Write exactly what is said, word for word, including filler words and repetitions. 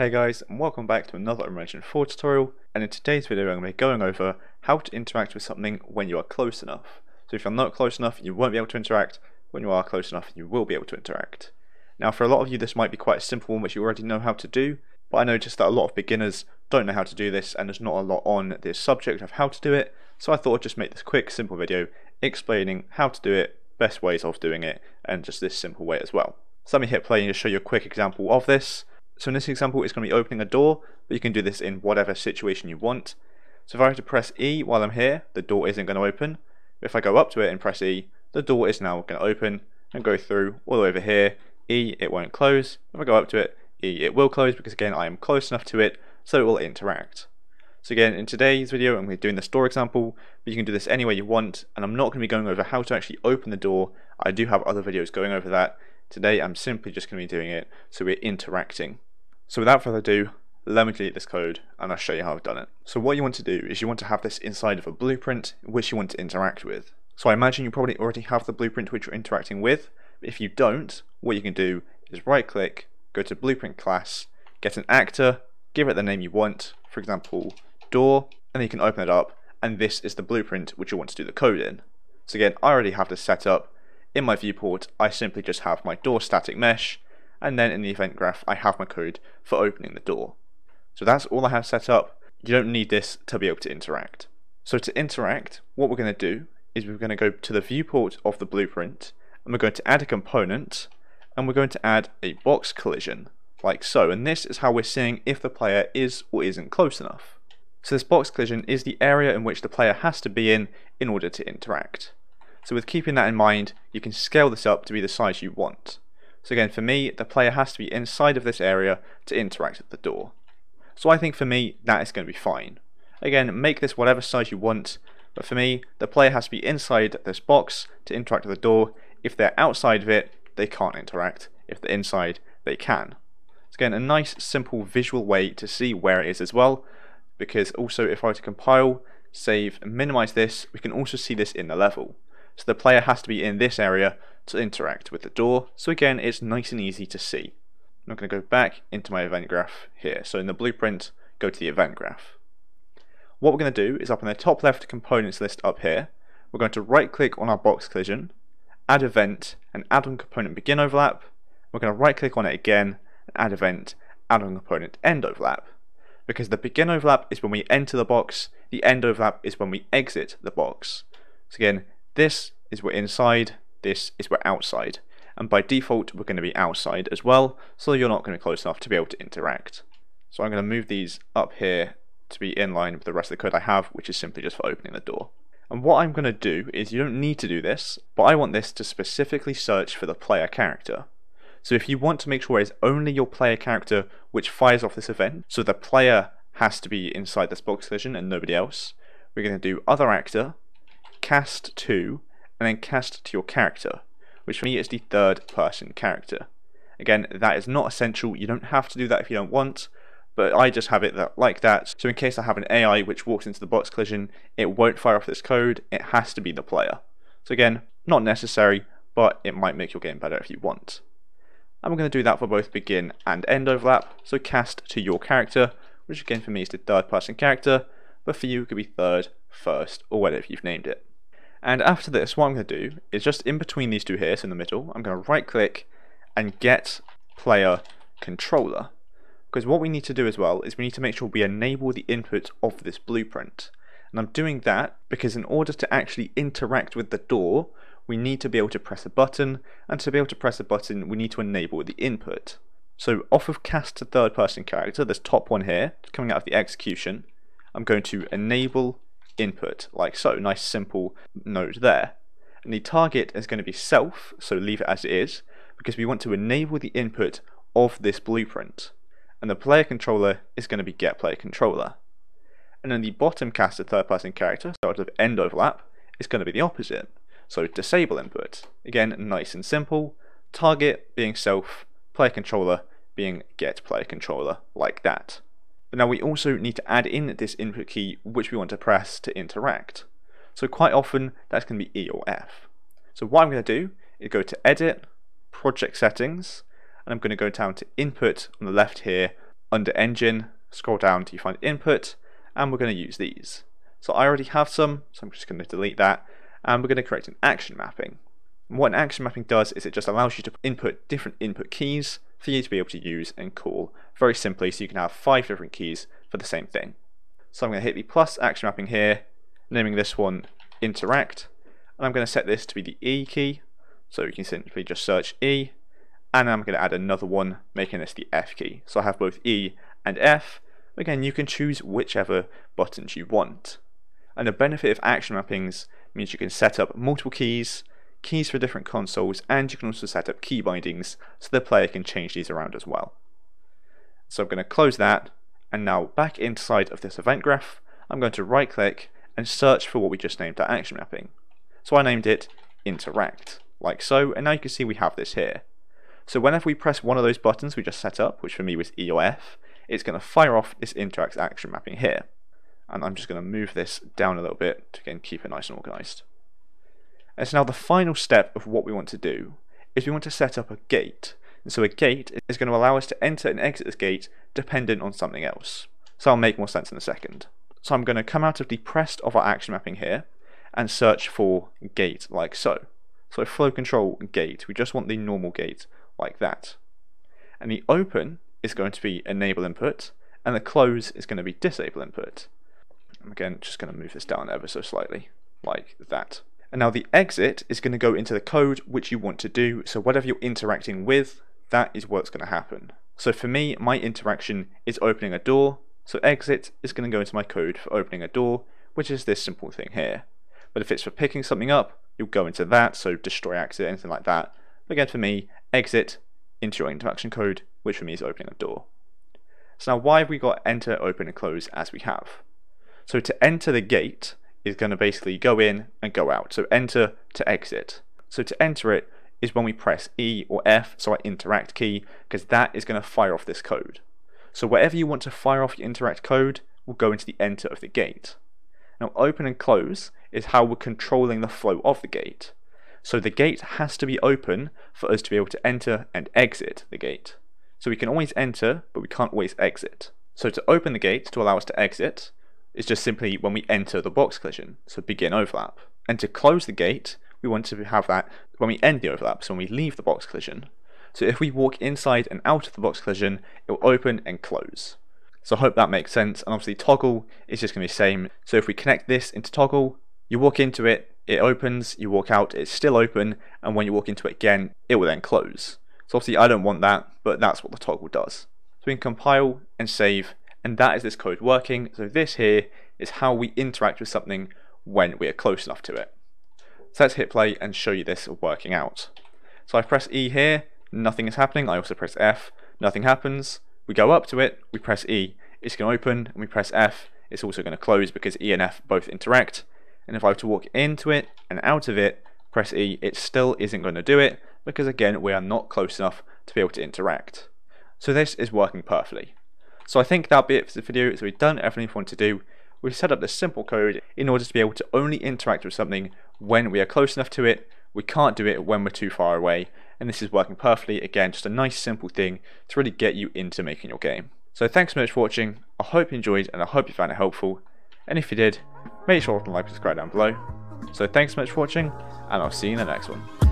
Hey guys, and welcome back to another Unreal Engine four tutorial, and in today's video I'm going to be going over how to interact with something when you are close enough. So if you're not close enough, you won't be able to interact. When you are close enough, you will be able to interact. Now for a lot of you this might be quite a simple one which you already know how to do, but I noticed that a lot of beginners don't know how to do this and there's not a lot on the subject of how to do it, so I thought I'd just make this quick simple video explaining how to do it, best ways of doing it, and just this simple way as well. So let me hit play and just show you a quick example of this. So in this example, it's going to be opening a door, but you can do this in whatever situation you want. So if I were to press E while I'm here, the door isn't going to open. If I go up to it and press E, the door is now going to open and go through all the way over here. E, it won't close. If I go up to it, E, it will close because again, I am close enough to it, so it will interact. So again, in today's video, I'm going to be doing this door example, but you can do this any way you want, and I'm not going to be going over how to actually open the door. I do have other videos going over that. Today, I'm simply just going to be doing it so we're interacting. So without further ado, let me delete this code and I'll show you how I've done it. So what you want to do is you want to have this inside of a blueprint which you want to interact with. So I imagine you probably already have the blueprint which you're interacting with. But if you don't, what you can do is right click, go to blueprint class, get an actor, give it the name you want, for example, door, and then you can open it up. And this is the blueprint which you want to do the code in. So again, I already have this set up. In my viewport, I simply just have my door static mesh, and then in the event graph I have my code for opening the door. So that's all I have set up. You don't need this to be able to interact. So to interact, what we're going to do is we're going to go to the viewport of the blueprint and we're going to add a component and we're going to add a box collision like so, and this is how we're seeing if the player is or isn't close enough. So this box collision is the area in which the player has to be in in order to interact. So with keeping that in mind, you can scale this up to be the size you want. So again, for me, the player has to be inside of this area to interact with the door. So I think for me, that is going to be fine. Again, make this whatever size you want, but for me, the player has to be inside this box to interact with the door. If they're outside of it, they can't interact. If they're inside, they can. It's again a nice, simple visual way to see where it is as well, because also if I were to compile, save, and minimize this, we can also see this in the level. So the player has to be in this area to interact with the door. So again, it's nice and easy to see. I'm going to go back into my event graph here. So in the blueprint, go to the event graph. What we're going to do is up in the top left components list up here, we're going to right click on our box collision, add event, and add on component begin overlap. We're going to right click on it again, and add event, add on component end overlap. Because the begin overlap is when we enter the box, the end overlap is when we exit the box. So again, this is we're inside, this is we're outside, and by default we're going to be outside as well, so you're not going to be close enough to be able to interact. So I'm going to move these up here to be in line with the rest of the code I have, which is simply just for opening the door. And what I'm going to do is, you don't need to do this, but I want this to specifically search for the player character. So if you want to make sure it's only your player character which fires off this event, so the player has to be inside this box collision and nobody else, we're going to do other actor, Cast To, and then cast to your character, which for me is the third person character. Again, that is not essential, you don't have to do that if you don't want, but I just have it that, like that, so in case I have an A I which walks into the box collision, it won't fire off this code, it has to be the player. So again, not necessary, but it might make your game better if you want. And we're going to do that for both begin and end overlap, so cast to your character, which again for me is the third person character, but for you it could be third, first, or whatever you've named it. And after this, what I'm going to do is just in between these two here, so in the middle, I'm going to right click and get player controller. Because what we need to do as well is we need to make sure we enable the input of this blueprint. And I'm doing that because in order to actually interact with the door, we need to be able to press a button, and to be able to press a button, we need to enable the input. So off of cast to third person character, this top one here, coming out of the execution, I'm going to enable input like so, nice simple node there, and the target is going to be self, so leave it as it is because we want to enable the input of this blueprint, and the player controller is going to be get player controller. And then the bottom cast to third person character, so out of end overlap, is going to be the opposite, so disable input. Again, nice and simple, target being self, player controller being get player controller, like that. But now we also need to add in this input key which we want to press to interact. So quite often that's going to be E or F. So what I'm going to do is go to edit, project settings, and I'm going to go down to input on the left here, under engine, scroll down till you find input, and we're going to use these. So I already have some, so I'm just going to delete that, and we're going to create an action mapping. And what an action mapping does is it just allows you to input different input keys for you to be able to use and call very simply, so you can have five different keys for the same thing. So I'm going to hit the plus action mapping here, naming this one interact, and I'm going to set this to be the E key, so you can simply just search E, and I'm going to add another one, making this the F key. So I have both E and F. Again, you can choose whichever buttons you want. And the benefit of action mappings means you can set up multiple keys, keys for different consoles, and you can also set up key bindings so the player can change these around as well. So I'm going to close that, and now back inside of this event graph, I'm going to right click and search for what we just named our action mapping. So I named it interact, like so, and now you can see we have this here. So whenever we press one of those buttons we just set up, which for me was E or F, it's going to fire off this interact action mapping here. And I'm just going to move this down a little bit to again keep it nice and organized. And so now the final step of what we want to do is we want to set up a gate. And so a gate is going to allow us to enter and exit this gate dependent on something else. So I'll make more sense in a second. So I'm going to come out of the pressed of our action mapping here and search for gate like so. So flow control gate, we just want the normal gate like that. And the open is going to be enable input, and the close is going to be disable input. I'm again just going to move this down ever so slightly, like that. And now the exit is going to go into the code which you want to do, so whatever you're interacting with, that is what's going to happen. So for me, my interaction is opening a door, so exit is going to go into my code for opening a door, which is this simple thing here. But if it's for picking something up, you'll go into that, so destroy exit, anything like that. But again for me, exit into your interaction code, which for me is opening a door. So now why have we got enter, open and close as we have? So to enter the gate is going to basically go in and go out, so enter to exit. So to enter it is when we press E or F, so our interact key, because that is going to fire off this code. So wherever you want to fire off your interact code will go into the enter of the gate. Now open and close is how we're controlling the flow of the gate. So the gate has to be open for us to be able to enter and exit the gate. So we can always enter, but we can't always exit. So to open the gate to allow us to exit is just simply when we enter the box collision, so begin overlap. And to close the gate, we want to have that when we end the overlap, so when we leave the box collision. So if we walk inside and out of the box collision, it will open and close. So I hope that makes sense, and obviously toggle is just going to be the same. So if we connect this into toggle, you walk into it, it opens, you walk out, it's still open, and when you walk into it again, it will then close. So obviously I don't want that, but that's what the toggle does. So we can compile and save, and that is this code working. So this here is how we interact with something when we are close enough to it. So let's hit play and show you this working out. So I press E here, nothing is happening. I also press F, nothing happens. We go up to it, we press E, it's going to open, and we press F, it's also going to close because E and F both interact. And if I were to walk into it and out of it, press E, it still isn't going to do it, because again we are not close enough to be able to interact. So this is working perfectly. So I think that'll be it for the video. So we've done everything we want to do. We've set up this simple code in order to be able to only interact with something when we are close enough to it. We can't do it when we're too far away, and this is working perfectly. Again, just a nice simple thing to really get you into making your game. So thanks so much for watching. I hope you enjoyed, and I hope you found it helpful, and if you did, make sure to like and subscribe down below. So thanks so much for watching, and I'll see you in the next one.